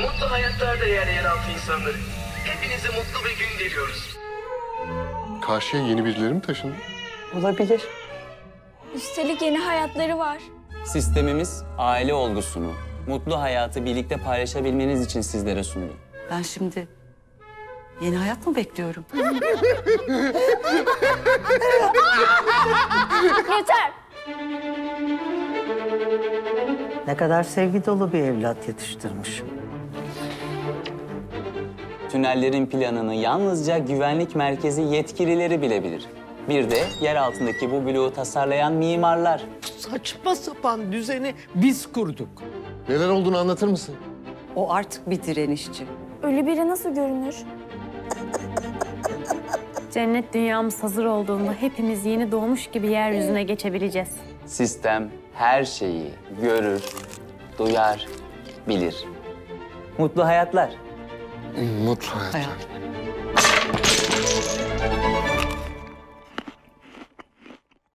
Mutlu hayatlar da yeraltı insanları. Hepinize mutlu bir gün diliyoruz. Karşıya yeni birileri mi taşındı? Olabilir. Üstelik yeni hayatları var. Sistemimiz aile olgusunu, mutlu hayatı birlikte paylaşabilmeniz için sizlere sundu. Ben şimdi yeni hayat mı bekliyorum? Yeter! Ne kadar sevgi dolu bir evlat yetiştirmişim. Tünellerin planını yalnızca güvenlik merkezi yetkilileri bilebilir. Bir de yer altındaki bu bloğu tasarlayan mimarlar. Saçma sapan düzeni biz kurduk. Neler olduğunu anlatır mısın? O artık bir direnişçi. Ölü biri nasıl görünür? Cennet dünyamız hazır olduğunda hepimiz yeni doğmuş gibi yeryüzüne geçebileceğiz. Sistem her şeyi görür, duyar, bilir. Mutlu hayatlar. Mutlu hayatlar.